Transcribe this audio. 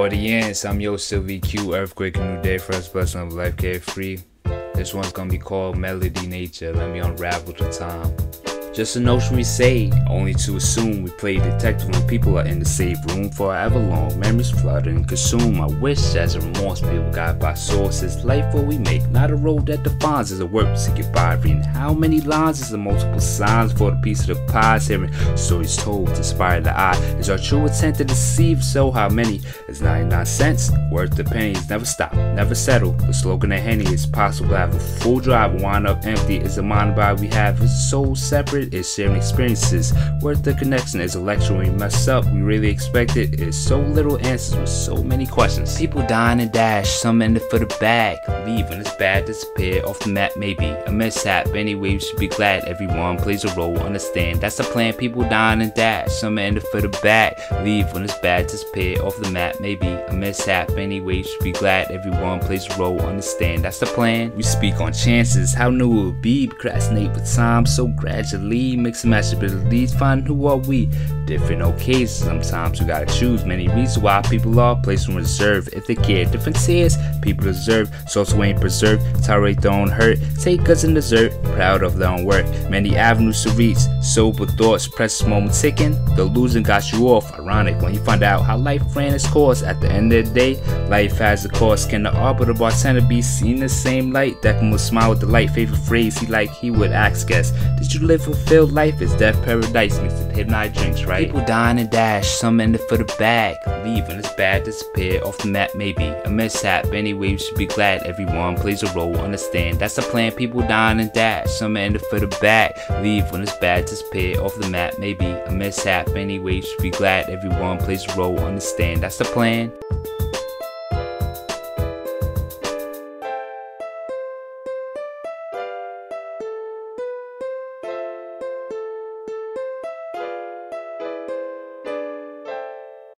audience, I'm your CilverEQ, earthquake, a new day, first person of life, carefree. This one's gonna be called Melody Nature. Let me unravel the time. Just a notion we say, only to assume. We play detective when people are in the safe room forever long. Memories flood and consume. I wish as a remorse people guide by sources. Life what we make, not a road that defines. Is a work to get by. Reading how many lines is the multiple signs for the piece of the pie. Hearing stories told to inspire the eye. Is our true intent to deceive? So how many is 99 cents worth the pennies? Never stop, never settle. The slogan of Henny is possible. Have a full drive, wind up empty. Is the mind by we have. It's so separate. Is sharing experiences worth the connection? Is a lecture when we mess up we really expect it? Is so little answers with so many questions. People dying and dash, some end it for the bag, leave when it's bad, disappear off the map. Maybe a mishap anyway, we should be glad everyone plays a role, understand that's the plan. People dying and dash, some end it for the bag, leave when it's bad, disappear off the map. Maybe a mishap anyway, we should be glad everyone plays a role, understand that's the plan. We speak on chances, how new it would be, procrastinate with time so gradually. Mix and match the abilities, find who are we. Different occasions, sometimes we gotta choose. Many reasons why people are placed in reserve. If they care, different tears, people deserve. Souls who ain't preserved, tolerate their own hurt. Take us in dessert, proud of their own work. Many avenues to reach, sober thoughts, precious moment ticking. The losing got you off, ironic when you find out how life ran its course. At the end of the day, life has a course. Can the arbiter bartender be seen in the same light? Declan would smile with delight, favorite phrase he like, he would ask guests. Did you live for filled life is death paradise mixed with hypnotic drinks, right? People dying and dash, some end it for the bag, leave when it's bad, disappear off the map. Maybe a mishap anyway, we should be glad everyone plays a role, understand that's the plan. People dying and dash, some end it for the bag, leave when it's bad, disappear off the map. Maybe a mishap anyway, we should be glad everyone plays a role, understand that's the plan.